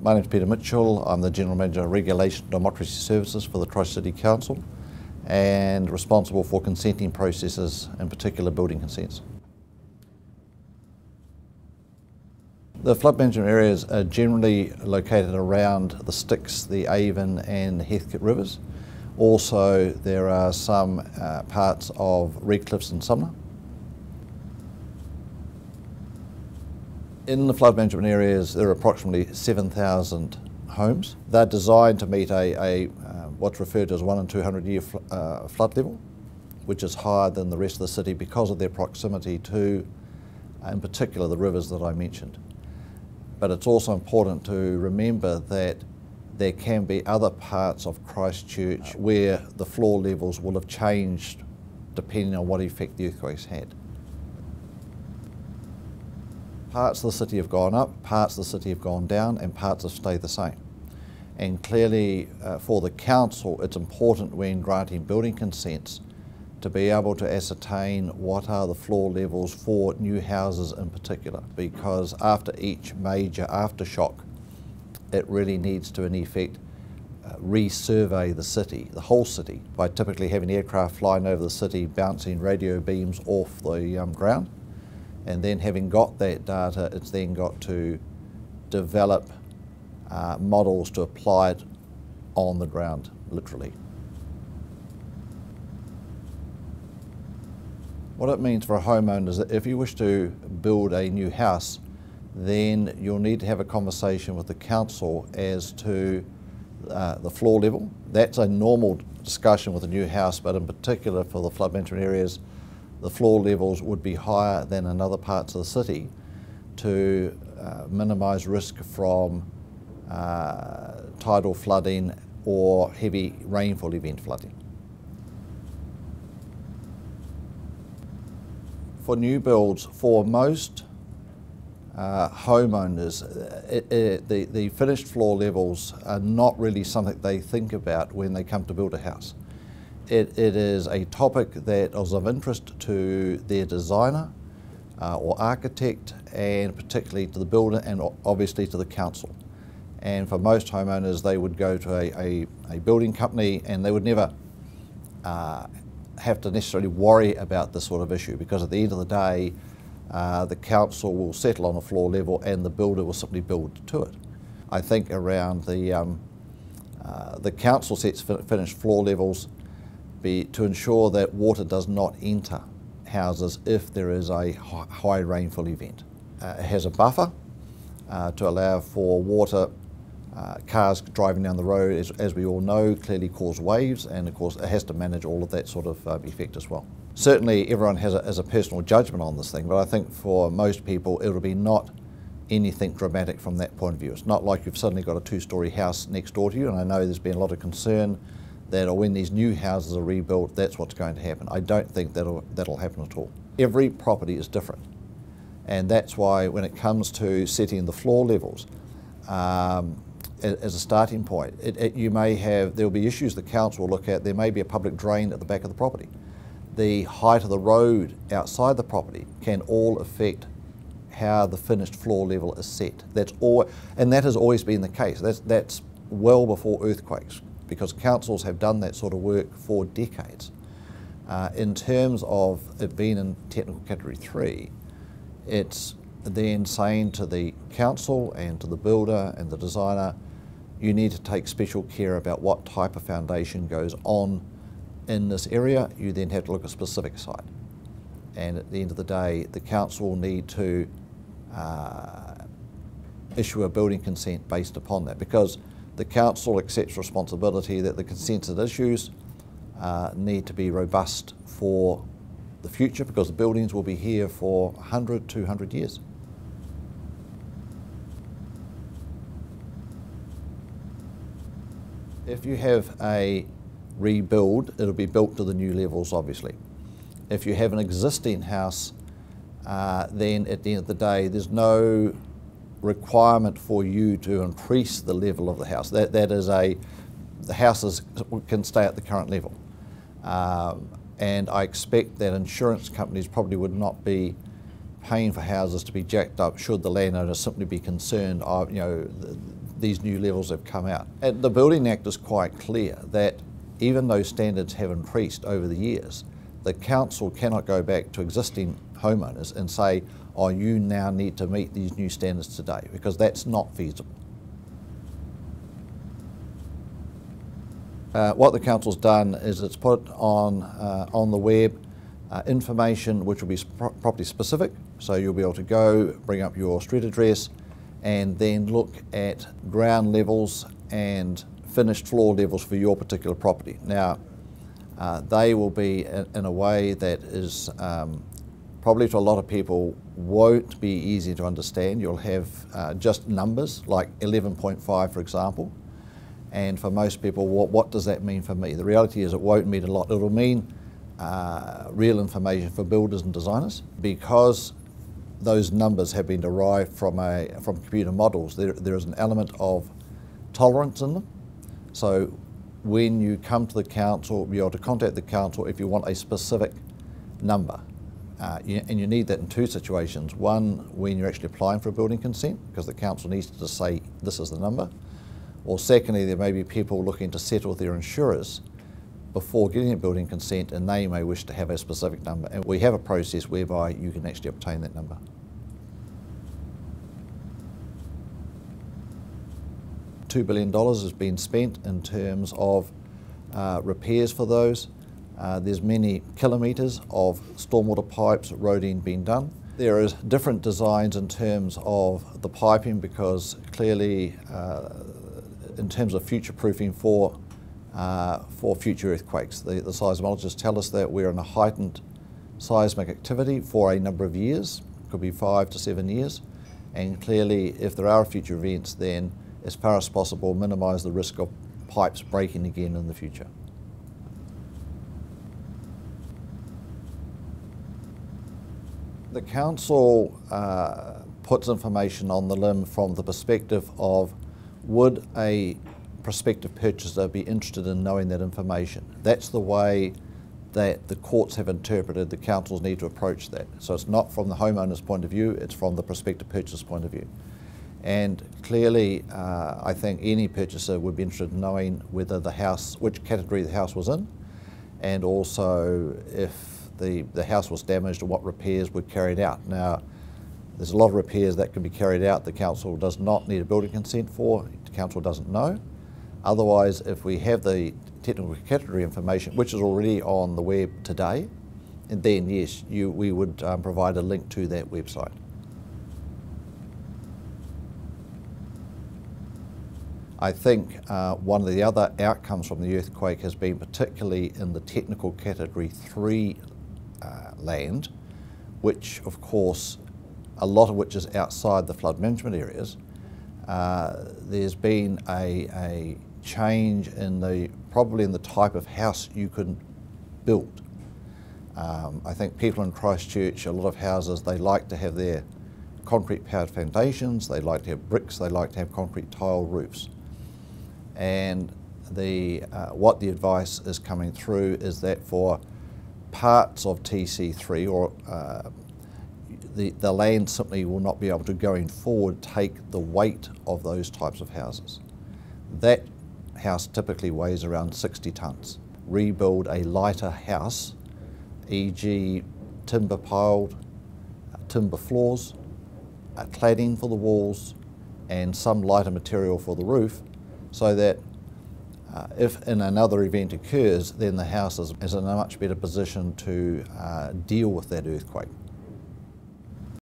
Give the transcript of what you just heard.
My name's Peter Mitchell. I'm the General Manager of Regulation and Democracy Services for the Christchurch City Council and responsible for consenting processes, in particular building consents. The flood management areas are generally located around the Styx, the Avon and the Heathcote rivers. Also there are some parts of Redcliffs and Sumner. In the flood management areas, there are approximately 7,000 homes. They're designed to meet what's referred to as 1 in 200 year flood level, which is higher than the rest of the city because of their proximity to, in particular, the rivers that I mentioned. But it's also important to remember that there can be other parts of Christchurch where the floor levels will have changed depending on what effect the earthquakes had. Parts of the city have gone up, parts of the city have gone down, and parts have stayed the same. And clearly for the council, it's important when granting building consents to be able to ascertain what are the floor levels for new houses in particular, because after each major aftershock, it really needs to, in effect, resurvey the city, the whole city, by typically having aircraft flying over the city, bouncing radio beams off the ground. And then having got that data, it's then got to develop models to apply it on the ground, literally. What it means for a homeowner is that if you wish to build a new house, then you'll need to have a conversation with the council as to the floor level. That's a normal discussion with a new house, but in particular for the flood management areas, the floor levels would be higher than in other parts of the city to minimise risk from tidal flooding or heavy rainfall event flooding. For new builds, for most homeowners, the finished floor levels are not really something they think about when they come to build a house. It is a topic that is of interest to their designer or architect, and particularly to the builder and obviously to the council. And for most homeowners, they would go to a building company and they would never have to necessarily worry about this sort of issue, because at the end of the day, the council will settle on a floor level and the builder will simply build to it. I think around the council sets finished floor levels to ensure that water does not enter houses if there is a high rainfall event. It has a buffer to allow for water. Cars driving down the road, as we all know, clearly cause waves, and of course it has to manage all of that sort of effect as well. Certainly everyone has a personal judgment on this thing, but I think for most people it'll be not anything dramatic from that point of view. It's not like you've suddenly got a two-storey house next door to you, and I know there's been a lot of concern that or when these new houses are rebuilt, that's what's going to happen. I don't think that'll happen at all. Every property is different, and that's why when it comes to setting the floor levels as a starting point, there'll be issues the council will look at. There may be a public drain at the back of the property. The height of the road outside the property can all affect how the finished floor level is set. And that has always been the case. That's well before earthquakes, because councils have done that sort of work for decades. In terms of it being in technical category 3, it's then saying to the council and to the builder and the designer, you need to take special care about what type of foundation goes on in this area. You then have to look at a specific site. And at the end of the day, the council will need to issue a building consent based upon that, because the council accepts responsibility that the consented issues need to be robust for the future, because the buildings will be here for 100, 200 years. If you have a rebuild, it'll be built to the new levels, obviously. If you have an existing house, then at the end of the day, there's no requirement for you to increase the level of the house. The houses can stay at the current level, and I expect that insurance companies probably would not be paying for houses to be jacked up should the landowner simply be concerned, these new levels have come out. And the Building Act is quite clear that even though standards have increased over the years, the council cannot go back to existing homeowners and say, oh, you now need to meet these new standards today, because that's not feasible. What the council's done is it's put on the web information which will be property specific, so you'll be able to go, bring up your street address, and then look at ground levels and finished floor levels for your particular property. Now, they will be in a way that is probably to a lot of people won't be easy to understand. You'll have just numbers like 11.5, for example, and for most people, what does that mean for me? The reality is it won't mean a lot. It'll mean real information for builders and designers, because those numbers have been derived from computer models. There is an element of tolerance in them. So when you come to the council, you'll be able to contact the council if you want a specific number. And you need that in two situations. One, when you're actually applying for a building consent, because the council needs to say this is the number. Or secondly, there may be people looking to settle with their insurers before getting a building consent, and they may wish to have a specific number. And we have a process whereby you can actually obtain that number. $2 billion has been spent in terms of repairs for those. There's many kilometres of stormwater pipes, roading being done. There is different designs in terms of the piping, because clearly in terms of future proofing for future earthquakes, the seismologists tell us that we're in a heightened seismic activity for a number of years, could be 5 to 7 years, and clearly if there are future events, then as far as possible minimise the risk of pipes breaking again in the future. The council puts information on the LIM from the perspective of, would a prospective purchaser be interested in knowing that information? That's the way that the courts have interpreted the council's need to approach that. So it's not from the homeowner's point of view, it's from the prospective purchaser's point of view. And clearly, I think any purchaser would be interested in knowing whether the house, which category the house was in, and also if the house was damaged and what repairs were carried out. Now, there's a lot of repairs that can be carried out the council does not need a building consent for, the council doesn't know. Otherwise, if we have the technical category information, which is already on the web today, and then yes, we would provide a link to that website. I think one of the other outcomes from the earthquake has been, particularly in the technical category 3 land, which of course a lot of which is outside the flood management areas, there's been a change in the probably in the type of house you can build. I think people in Christchurch, a lot of houses, they like to have their concrete powered foundations, they like to have bricks, they like to have concrete tile roofs, and what the advice is coming through is that for parts of TC3 or the land simply will not be able to, going forward, take the weight of those types of houses. That house typically weighs around 60 tonnes. Rebuild a lighter house, e.g. timber piled, timber floors, a cladding for the walls, and some lighter material for the roof, so that if in another event occurs, then the house is in a much better position to deal with that earthquake.